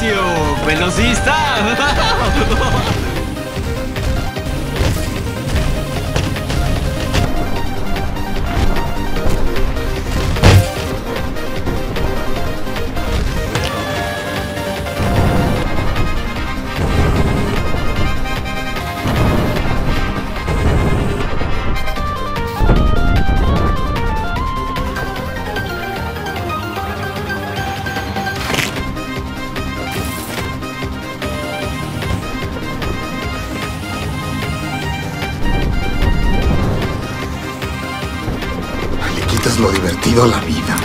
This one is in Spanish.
despacio, velocista. Lo divertido a la vida.